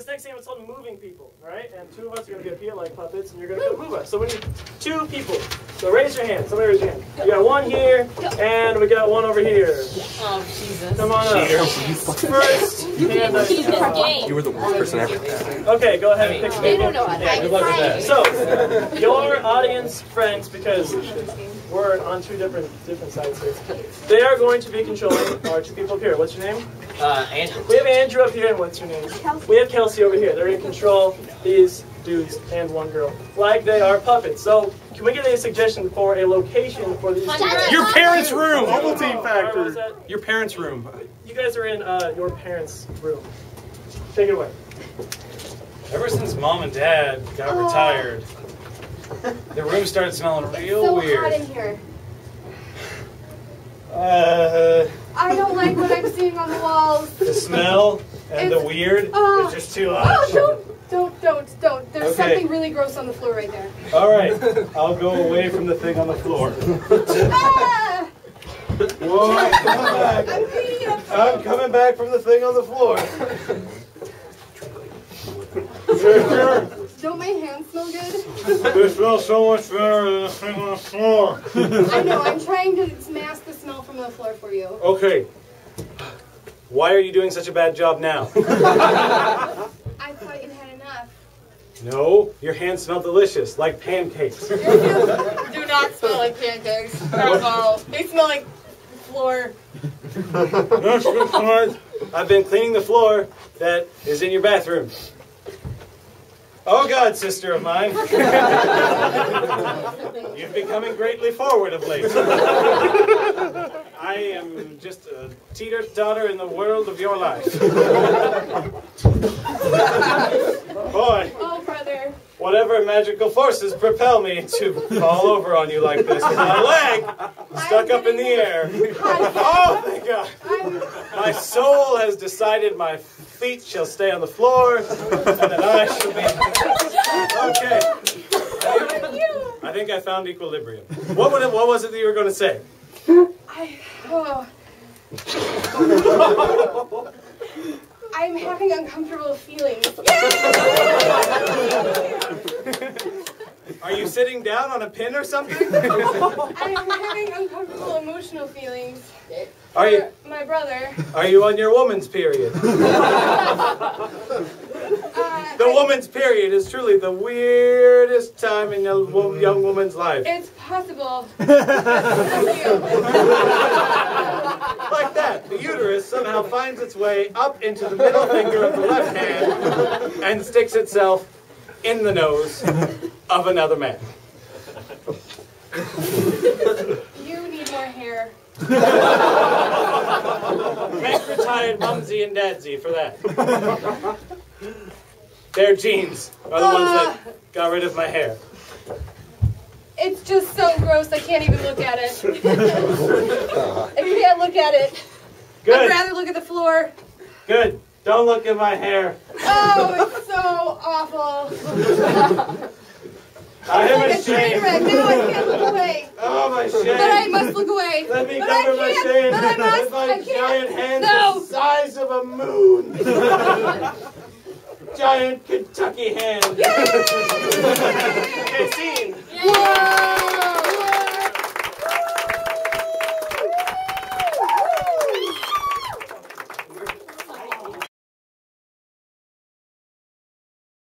this next game, it's called moving people, right? And two of us are going to get here like puppets, and you're going to move us. So we need two people. So raise your hand. Somebody raise your hand. We got one here, and we got one over here. Oh, Jesus. Come on up. First, hand up. You were the worst person ever. Okay, go ahead and pick some people. Yeah, good luck with that. So, your audience friends, because we're on two different sides here. They are going to be controlling our two people up here. What's your name? Andrew. We have Andrew up here, and what's your name? Kelsey. We have Kelsey over here. They're going to control these dudes and one girl like they are puppets. So, can we get a suggestion for a location for these? Your parents' room. Double team factor. Your parents' room. You guys are in your parents' room. Take it away. Ever since Mom and Dad got retired, the room started smelling real weird. It's so hot in here. I don't like what I'm seeing on the walls. The smell and the weird is just too hot. Oh, don't. There's something really gross on the floor right there. All right, I'll go away from the thing on the floor. Whoa, I'm coming back from the thing on the floor. Don't my hands smell good? They smell so much better than the thing on the floor. I know, I'm trying to mask the smell from the floor for you. Okay. Why are you doing such a bad job now? I thought you had enough. No, your hands smell delicious, like pancakes. Your hands do not smell like pancakes at all. They smell like floor. I've been cleaning the floor that is in your bathroom. Oh God, sister of mine, you've been coming greatly forward of late. I am just a teeter-totter in the world of your life. Boy, oh, brother. Whatever magical forces propel me to fall over on you like this, my leg stuck up in the air. Oh, thank God. My soul has decided my feet shall stay on the floor, and that I shall be... Okay. I think I found equilibrium. What was it that you were going to say? I'm having uncomfortable feelings. Are you sitting down on a pin or something? I'm having uncomfortable emotional feelings. Are you my brother? Are you on your woman's period? The woman's period is truly the weirdest time in a young woman's life. It's possible. Like that, the uterus somehow finds its way up into the middle finger of the left hand and sticks itself in the nose of another man. You need more hair. Make retired mumsy and dadsy for that. Their jeans are the ones that got rid of my hair. It's just so gross, I can't even look at it. I can't look at it. Good. I'd rather look at the floor. Good. Don't look at my hair. Oh, it's so awful. I am like ashamed. No, I can't look away. Oh, my shame. But I must look away. Let me cover my shame. But I must. With my giant hands the size of a moon. Giant Kentucky hand. Yay! Okay, scene. Yay! Whoa!